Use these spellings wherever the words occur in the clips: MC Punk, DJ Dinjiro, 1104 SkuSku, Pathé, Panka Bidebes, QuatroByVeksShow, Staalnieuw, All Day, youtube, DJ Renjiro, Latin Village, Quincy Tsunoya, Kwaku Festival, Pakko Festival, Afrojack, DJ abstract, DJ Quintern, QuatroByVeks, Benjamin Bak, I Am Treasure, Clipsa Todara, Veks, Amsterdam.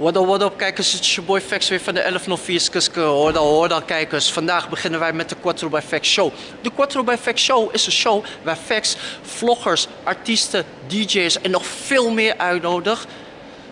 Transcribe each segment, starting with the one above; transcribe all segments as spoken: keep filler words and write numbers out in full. What up, what up kijkers, het is je boy Vex weer van de elf nul vier SkuSku. Hoor dan, hoor dan kijkers. Vandaag beginnen wij met de QuatroByVeksShow. De QuatroByVeksShow is een show waar Vex, vloggers, artiesten, D J's en nog veel meer uitnodigt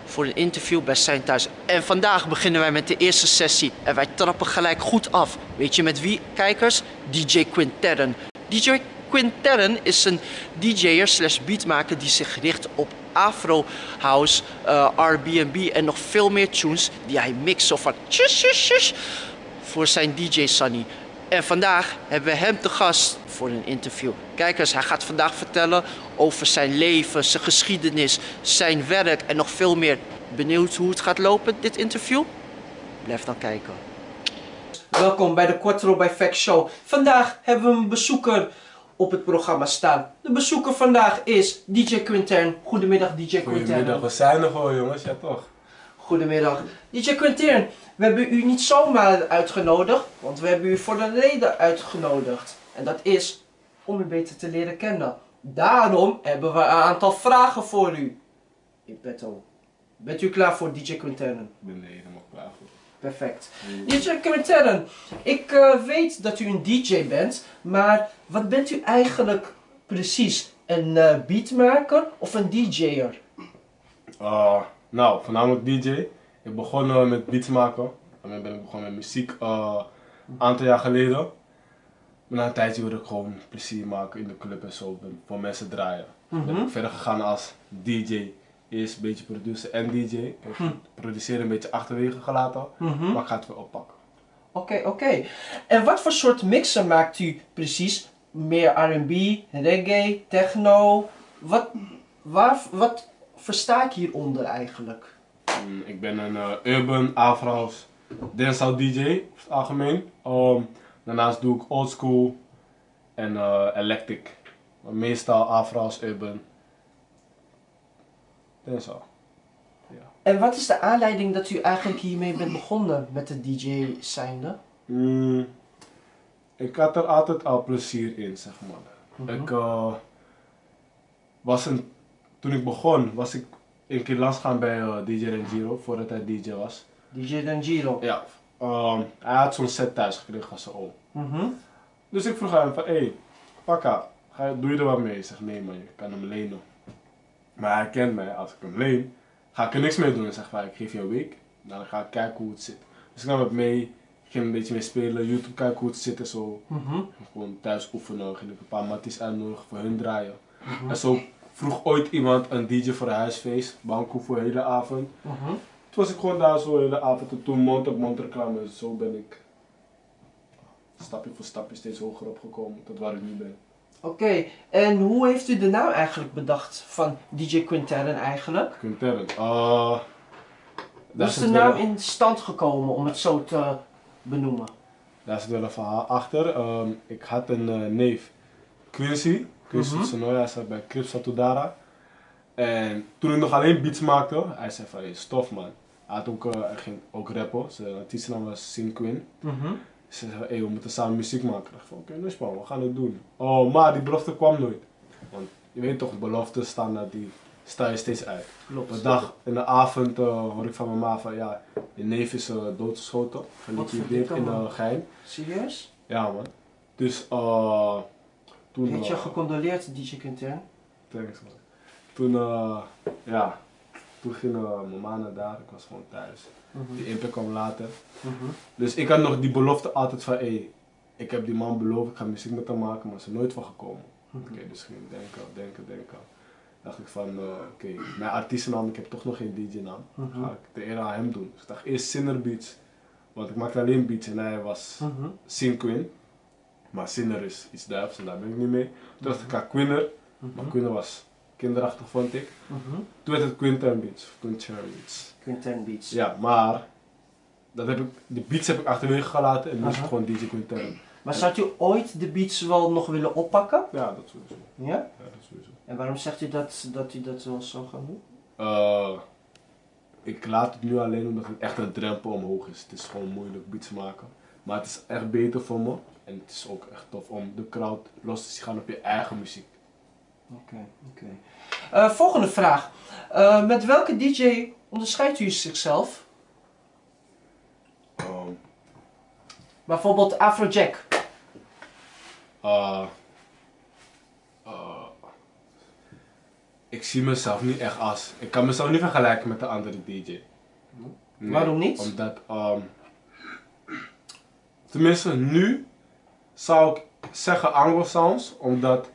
voor een interview bij zijn thuis. En vandaag beginnen wij met de eerste sessie en wij trappen gelijk goed af. Weet je met wie, kijkers? D J Quintern. D J Quintern is een D J'er slash beatmaker die zich richt op Afro House, uh, R en B en nog veel meer tunes die hij mixt zo van tjus, tjus, tjus, voor zijn D J Sunny. En vandaag hebben we hem te gast voor een interview. Kijk eens, hij gaat vandaag vertellen over zijn leven, zijn geschiedenis, zijn werk en nog veel meer. Benieuwd hoe het gaat lopen, dit interview? Blijf dan kijken. Welkom bij de QuatroByVeksShow. Vandaag hebben we een bezoeker op het programma staan. De bezoeker vandaag is D J Quintern. Goedemiddag, D J Quintern. Goedemiddag, we zijn er gewoon jongens, ja toch? Goedemiddag. D J Quintern, we hebben u niet zomaar uitgenodigd, want we hebben u voor een reden uitgenodigd. En dat is om u beter te leren kennen. Daarom hebben we een aantal vragen voor u. Ik ben al. Bent u klaar voor D J Quintern? Ik ben helemaal klaar voor. Perfect. D J Quintern, ik uh, weet dat u een D J bent, maar wat bent u eigenlijk precies? Een uh, beatmaker of een D J'er? Uh, nou, voornamelijk D J. Ik begon uh, met beats maken. Daarmee ben ik begonnen met muziek een uh, aantal jaar geleden. Maar na een tijdje wilde ik gewoon plezier maken in de club en zo, voor mensen draaien. Mm-hmm. Dan ben ik verder gegaan als D J. Eerst een beetje producer en D J. Ik heb hm. produceren een beetje achterwege gelaten, mm-hmm. maar ik ga het weer oppakken. Oké, okay, oké. Okay. En wat voor soort mixen maakt u precies? Meer R en B, reggae, techno? Wat, waar, wat versta ik hieronder eigenlijk? Mm, ik ben een uh, urban, afro's, dancehall D J over het algemeen. Um, daarnaast doe ik oldschool en uh, electric. Maar meestal afro's, urban. En zo. Ja. En wat is de aanleiding dat u eigenlijk hiermee bent begonnen met de D J zijnde? Mm, ik had er altijd al plezier in, zeg maar. Mm-hmm. Ik uh, was een, toen ik begon, was ik een keer langsgaan bij uh, D J Renjiro, voordat hij D J was. D J Dinjiro? Ja. Um, hij had zo'n set thuis gekregen van zijn oom. Mm-hmm. Dus ik vroeg hem van, hé, hey, Pakka, doe je er wat mee? Ik zeg, nee man, je kan hem lenen. Maar hij kent mij, als ik hem leen, ga ik er niks mee doen. En zeg maar, ik geef je een week, dan ga ik kijken hoe het zit. Dus ik nam het mee, ik ging een beetje mee spelen, YouTube kijken hoe het zit en zo. Mm-hmm. Gewoon thuis oefenen, ging ik een paar matties uitnodigen voor hun draaien. Mm-hmm. En zo vroeg ooit iemand een D J voor een huisfeest, bankoe voor de hele avond. Mm-hmm. Toen was ik gewoon daar zo de hele avond en toen mond op mond reclame. Dus zo ben ik stapje voor stapje steeds hoger opgekomen tot waar ik nu ben. Oké, okay. En hoe heeft u de naam eigenlijk bedacht van D J Quintern eigenlijk? Quintern, uh, Hoe is de naam wel in stand gekomen om het zo te benoemen? Daar zit wel een verhaal achter. Um, ik had een uh, neef, Quincy, Quincy Tsunoya, hij zat bij Clipsa Todara. En toen ik nog alleen beats maakte, hij zei van, hey, stof man. Hij had ook, uh, ging ook rappen, zijn artiestennaam was Sin Quinn. Mm-hmm. Ze zei, hey, we moeten samen muziek maken. Ik dacht, oké, nou spannend, we gaan het doen. Oh, maar die belofte kwam nooit. Want je weet toch, beloften standaard, die sta je steeds uit. Klopt. Op een dag, in de avond, uh, hoor ik van mijn ma van, ja, je neef is uh, doodgeschoten. Van die deed in uh, Gein. Serieus? Ja, man. Dus, uh, toen... Heet je uh, gecondoleerd, D J Quintern? Thanks, man. Toen, uh, ja, toen ging uh, mijn ma naar daar, ik was gewoon thuis. Mm-hmm. Die impact kwam later. Mm-hmm. Dus ik had nog die belofte altijd van, hey, ik heb die man beloofd, ik ga muziek met hem maken, maar er is er nooit van gekomen. Mm-hmm. Oké, okay, dus ging ik denken, denken, denken. Dacht ik van, uh, oké, okay, mijn artiestennaam, ik heb toch nog geen D J-naam. Mm-hmm. Ga ik de eer aan hem doen. Dus ik dacht eerst Sinner Beats, want ik maakte alleen beats en hij was mm-hmm. Sin Quinn. Maar Sinner is iets duivels en daar ben ik niet mee. Toen mm-hmm. dacht ik aan Quinner, mm-hmm. maar Quinner was kinderachtig, vond ik. Mm-hmm. Toen werd het Quintern Beats, of Quintern Beats. Quintern Beats. Ja, maar dat heb ik, de beats heb ik achterwege gelaten en nu uh-huh. is het gewoon D J Quintern. Maar en... zou u ooit de beats wel nog willen oppakken? Ja, dat sowieso. Ja? Ja, dat sowieso. En waarom zegt u dat, dat u dat wel zou gaan doen? Uh, ik laat het nu alleen omdat het echt een drempel omhoog is. Het is gewoon moeilijk beats maken. Maar het is echt beter voor me en het is ook echt tof om de crowd los te gaan op je eigen muziek. Oké, okay, oké. Okay. Uh, volgende vraag. Uh, met welke D J onderscheidt u zichzelf? Um. Bijvoorbeeld Afrojack. Uh, uh, ik zie mezelf niet echt als. Ik kan mezelf niet vergelijken met de andere D J. Nee, waarom niet? Omdat, um, tenminste nu zou ik zeggen Anglo Sounds, omdat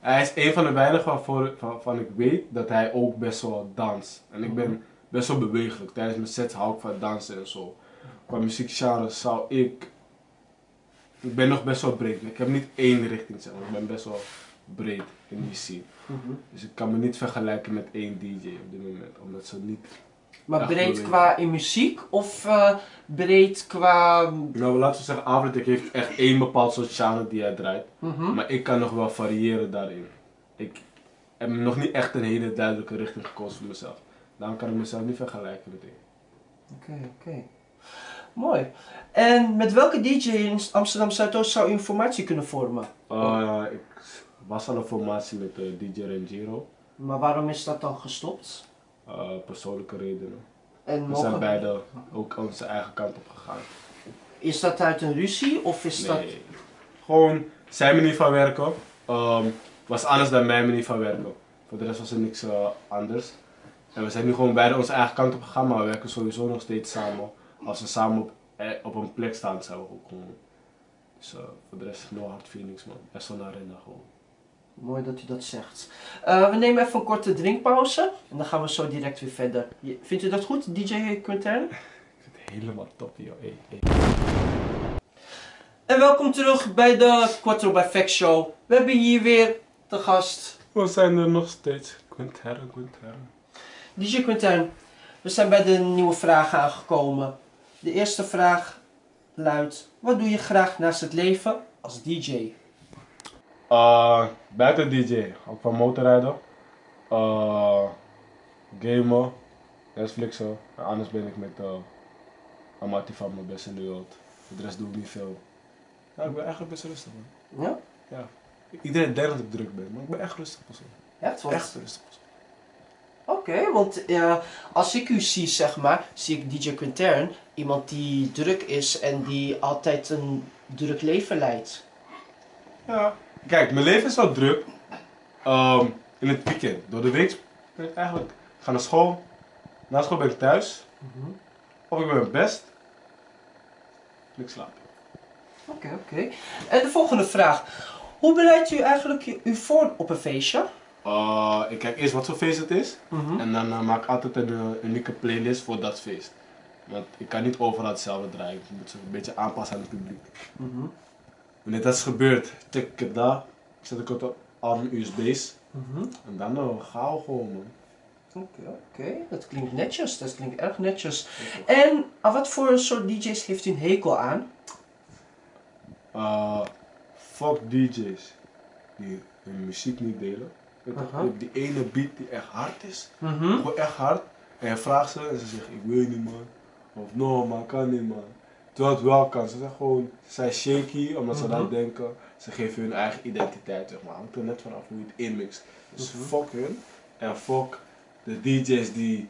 hij is een van de weinigen waarvoor, waarvan ik weet dat hij ook best wel danst. En ik ben best wel bewegelijk. Tijdens mijn sets hou ik van dansen en zo. Qua muziekgenre zou ik... Ik ben nog best wel breed. Ik heb niet één richting, zeg maar. Ik ben best wel breed in die scene. Mm-hmm. Dus ik kan me niet vergelijken met één D J op dit moment, omdat ze niet... Maar breed bewegen. Qua in muziek of uh, breed qua... Nou, laten we zeggen, Afrojack heeft echt één bepaald soort genre die hij draait. Mm-hmm. Maar ik kan nog wel variëren daarin. Ik heb nog niet echt een hele duidelijke richting gekozen voor mezelf. Daarom kan ik mezelf niet vergelijken met één. Oké, okay, oké. Okay. Mooi. En met welke D J in Amsterdam Zuidoost zou u een formatie kunnen vormen? Uh, ik was al een formatie met uh, D J Renjiro. Maar waarom is dat dan gestopt? Uh, persoonlijke redenen. En we mogen... zijn beide ook onze eigen kant op gegaan. Is dat uit een ruzie of is nee, dat... gewoon zijn manier van werken um, was anders dan mijn manier van werken. Voor de rest was er niks uh, anders. En we zijn nu gewoon beide onze eigen kant op gegaan, maar we werken sowieso nog steeds samen. Als we samen op, op een plek staan, zijn we ook gewoon. Dus uh, voor de rest, no hard feelings, man. Echt zo'n arena gewoon. Mooi dat u dat zegt. Uh, we nemen even een korte drinkpauze en dan gaan we zo direct weer verder. Vindt u dat goed, D J Quintern? Ik vind het helemaal top, joh. Hey, hey. En welkom terug bij de QuatroByVeksShow. We hebben hier weer de gast. We zijn er nog steeds. Quintern, Quintern. D J Quintern, we zijn bij de nieuwe vragen aangekomen. De eerste vraag luidt, wat doe je graag naast het leven als D J? Uh, buiten D J, ook van motorrijden, uh, gamen, Netflixen. En anders ben ik met uh, Amati van mijn best in de wereld. Voor de rest doe ik niet veel. Ja, ik ben eigenlijk best rustig, man. Ja? Ja. Iedereen denkt dat ik druk ben, maar ik ben echt rustig persoon. Echt wat? Echt rustig persoon. Oké, okay, want uh, als ik u zie, zeg maar, zie ik D J Quintern, iemand die druk is en die altijd een druk leven leidt. Ja, kijk, mijn leven is wel druk um, in het weekend. Door de week ben ik eigenlijk, ik ga naar school, na school ben ik thuis, mm-hmm. of ik ben mijn best, en ik slaap. Oké, okay, oké. Okay. En de volgende vraag, hoe bereidt u eigenlijk u voor op een feestje? Uh, ik kijk eerst wat voor feest het is, mm-hmm. en dan uh, maak ik altijd een uh, unieke playlist voor dat feest. Want ik kan niet overal hetzelfde draaien, ik moet ze een beetje aanpassen aan het publiek. Mm-hmm. Wanneer dat is gebeurd, check ik het daar, zet ik het op arm U S B's, mm-hmm. en dan uh, gauw gewoon, man. Oké, okay, okay. Dat klinkt netjes, dat klinkt erg netjes. Okay. En aan wat voor soort D J's heeft u een hekel aan? Uh, fuck D J's die hun muziek niet delen. Uh-huh. Die ene beat die echt hard is, uh-huh. gewoon echt hard, en je vraagt ze en ze zegt ik wil niet, man, of no, man, kan niet, man. Terwijl het wel kan, ze zijn gewoon, ze zijn shaky omdat uh-huh. ze dat denken, ze geven hun eigen identiteit, zeg maar, hangt er net vanaf hoe je het inmixt. Dus uh-huh. fuck hun en fuck de D J's die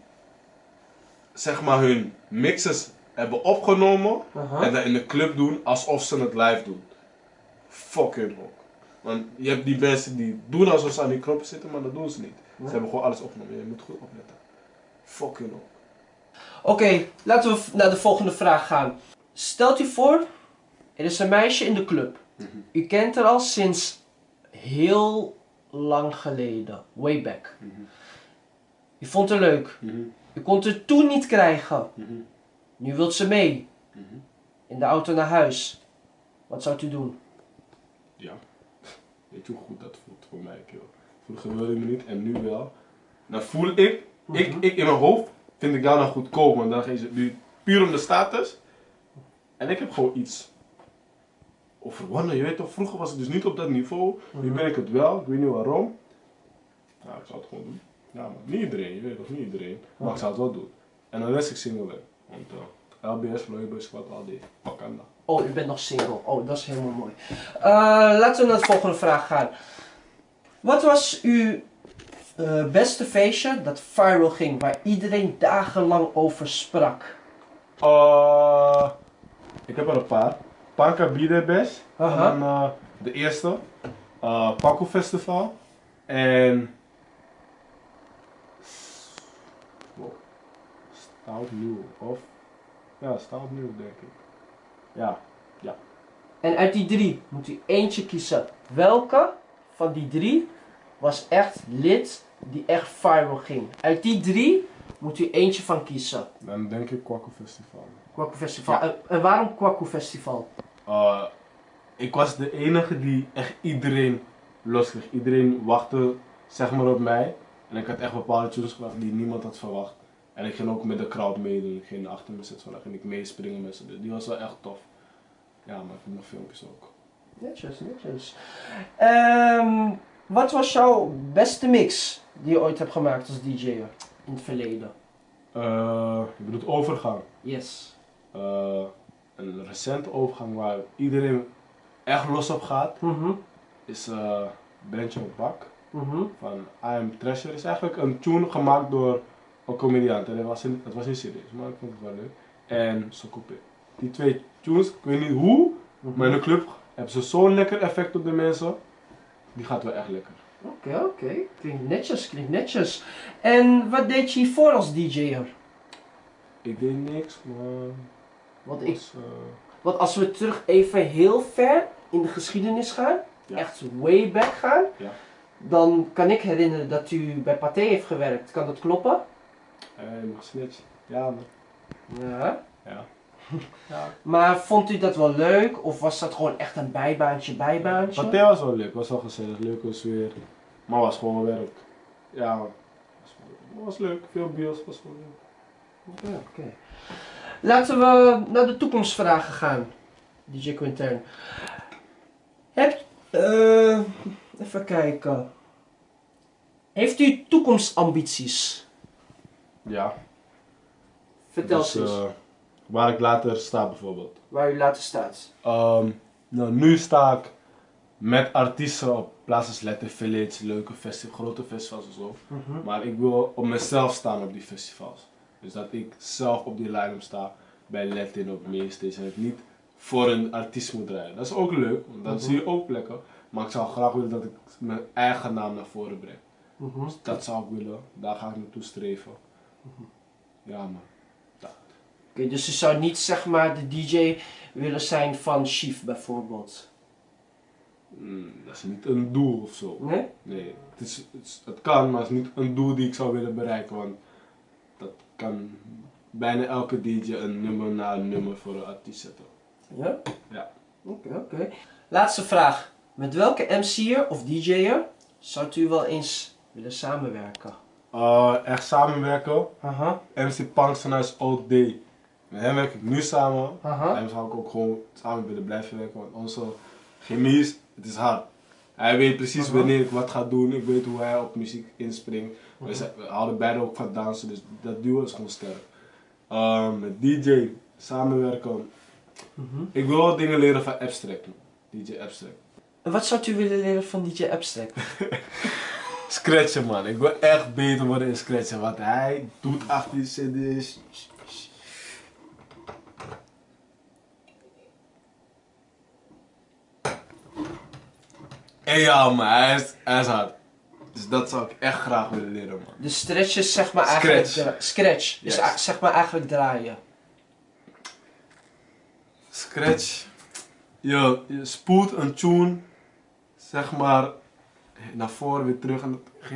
zeg maar hun mixes hebben opgenomen uh-huh. en dat in de club doen alsof ze het live doen. Fuck hun ook. Want je hebt die mensen die doen alsof ze aan die knoppen zitten, maar dat doen ze niet. Ja. Ze hebben gewoon alles opgenomen. Je moet goed opletten. Fucking op. Oké, okay, laten we naar de volgende vraag gaan. Stelt u voor, er is een meisje in de club. Mm-hmm. U kent haar al sinds heel lang geleden. Way back. Mm-hmm. U vond haar leuk. Mm-hmm. U kon haar toen niet krijgen. Mm-hmm. Nu wilt ze mee. Mm-hmm. In de auto naar huis. Wat zou u doen? Ja. Weet je hoe goed dat voelt voor mij, kerel? Vroeger wilde ik me niet en nu wel. Dan voel ik, ik, mm-hmm. ik in mijn hoofd, vind ik dat dan goedkoop, want dan is het nu puur om de status. En ik heb gewoon iets overwonnen, je weet toch? Vroeger was ik dus niet op dat niveau, mm-hmm. nu ben ik het wel, ik weet niet waarom. Nou, ik zou het gewoon doen. Ja, maar niet iedereen, je weet toch, niet iedereen. Maar ik zou het wel doen. En dan les ik single weg. Want uh, L B S, Vloeiboy, Squad, All Day, pak aan dat. Oh, u bent nog single. Oh, dat is helemaal mooi. Uh, laten we naar de volgende vraag gaan. Wat was uw uh, beste feestje dat viral ging, waar iedereen dagenlang over sprak? Uh, ik heb er een paar. Panka Bidebes. Uh-huh. En dan, uh, de eerste. Uh, Pakko Festival. En... Wow. Staalnieuw, of... Ja, Staalnieuw denk ik. Ja, ja. En uit die drie moet u eentje kiezen. Welke van die drie was echt lid die echt viral ging? Uit die drie moet u eentje van kiezen. Dan denk ik Kwaku Festival. Kwaku Festival. Ja. En waarom Kwaku Festival? Uh, ik was de enige die echt iedereen losliet. Iedereen wachtte zeg maar op mij. En ik had echt bepaalde tunes gebracht die niemand had verwacht. En ik ging ook met de crowd meedoen. Ik ging achter me zitten en ik ging meespringen met ze. Die was wel echt tof. Ja, maar ik heb nog filmpjes ook. Netjes, netjes. Um, wat was jouw beste mix die je ooit hebt gemaakt als D J'er in het verleden? Uh, ik bedoel overgang. Yes. Uh, een recente overgang waar iedereen echt los op gaat mm-hmm. is uh, Benjamin Bak mm-hmm. van I Am Treasure. Is eigenlijk een tune gemaakt door een comediant. En het was in, het was niet serieus, maar ik vond het wel leuk. En Sokope. Die twee tunes, ik weet niet hoe, maar in de club hebben ze zo'n lekker effect op de mensen. Die gaat wel echt lekker. Oké, okay, oké. Okay. Klinkt netjes, klinkt netjes. En wat deed je hiervoor als D J'er? Ik deed niks, maar... Want, ik, was, uh... want als we terug even heel ver in de geschiedenis gaan, ja. echt way back gaan, ja. dan kan ik herinneren dat u bij Pathé heeft gewerkt. Kan dat kloppen? Uh, je mag snitchen. Ja, maar... Ja? Ja. Ja. Maar vond u dat wel leuk of was dat gewoon echt een bijbaantje, bijbaantje? Pathé was wel leuk, was wel gezellig, leuke sfeer, maar was gewoon werk. Ja, was, was leuk, veel bios, was wel leuk. Ja, oké. Okay. Laten we naar de toekomstvragen gaan, D J Quintern. Heb, uh, even kijken. Heeft u toekomstambities? Ja. Vertel dus, eens. Uh, Waar ik later sta bijvoorbeeld. Waar u later staat? Um, nou, nu sta ik met artiesten op plaatsen als Latin Village, leuke festivals, grote festivals en zo. Mm-hmm. Maar ik wil op mezelf staan op die festivals. Dus dat ik zelf op die line-up sta bij Latin of Mainstage en het niet voor een artiest moet rijden. Dat is ook leuk, want dan mm-hmm. zie je ook plekken. Maar ik zou graag willen dat ik mijn eigen naam naar voren breng. Mm-hmm. Dus dat zou ik willen, daar ga ik naartoe streven. Mm-hmm. Ja man. Oké, okay, dus je zou niet zeg maar de D J willen zijn van Chief bijvoorbeeld? Mm, dat is niet een doel of zo. Nee? Nee, het, is, het, is, het kan, maar het is niet een doel die ik zou willen bereiken. Want dat kan bijna elke D J een nummer na een nummer voor een artiest zetten. Ja? Ja. Oké, okay, oké. Okay. Laatste vraag. Met welke M C'er of D J'er zou u wel eens willen samenwerken? Uh, echt samenwerken. Uh-huh. M C Punk vanuit All Day. Met hem werk ik nu samen uh-huh. en zou ik ook gewoon samen willen blijven werken, want onze chemie is, het is hard. Hij weet precies uh-huh. wanneer ik wat ga doen, ik weet hoe hij op muziek inspringt. Uh-huh. We, we houden beide ook van dansen, dus dat duo is gewoon sterk. Uh, met D J, samenwerken. Uh-huh. Ik wil wel dingen leren van Abstract, D J Abstract. En wat zou u willen leren van D J Abstract? Scratchen man, ik wil echt beter worden in scratchen, wat hij doet achter die cd's. En ja, maar hij is, hij is hard. Dus dat zou ik echt graag willen leren, man. Dus stretch is zeg maar eigenlijk... Scratch. Scratch is yes. zeg maar eigenlijk draaien. Scratch. Je, je spoelt een tune, zeg maar, naar voren weer terug. En dat,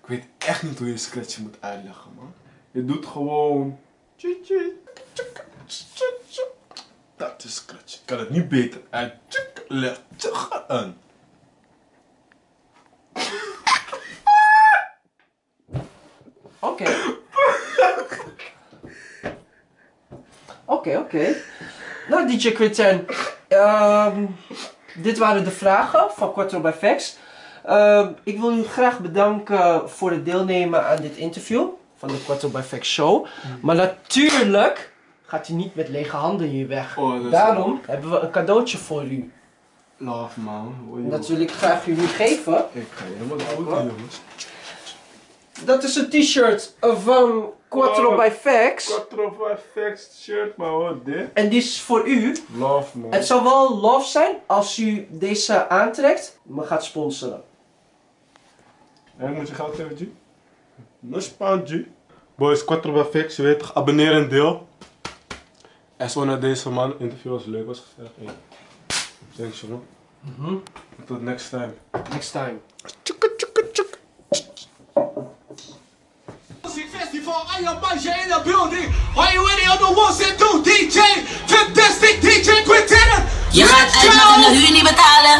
ik weet echt niet hoe je scratch moet uitleggen, man. Je doet gewoon... Dat is scratch. Ik kan het niet beter uitleggen. Oké. Okay. Oké, okay, oké. Okay. Nou, D J Quintern, um, dit waren de vragen van QuatroByVeks. Uh, ik wil u graag bedanken voor het deelnemen aan dit interview van de QuatroByVeks Show. Mm. Maar natuurlijk gaat u niet met lege handen hier weg. Oh, daarom hebben we een cadeautje voor u. Love man. Oh, dat wil ik graag jullie geven. Ik ga helemaal de auto, jongens. Dat is een t-shirt van QuatroByVeksShow. QuatroByVeksShow, maar wat dit? En die is voor u. Love, man. Het zou wel love zijn als u deze aantrekt, maar gaat sponsoren. En moet je geld hebben, G? No spanje. Boys, QuatroByVeksShow, je weet, abonneer en deel. En zo naar deze man, interview was leuk, was gezellig. Hey. Thanks, jongen. Mhm. Mm Tot next time. Next time. Festival, I Am Treasure in the building. Are you ready on the ones and two? D J, fantastic D J Quintern. Je gaat uit, maar de huur niet betalen.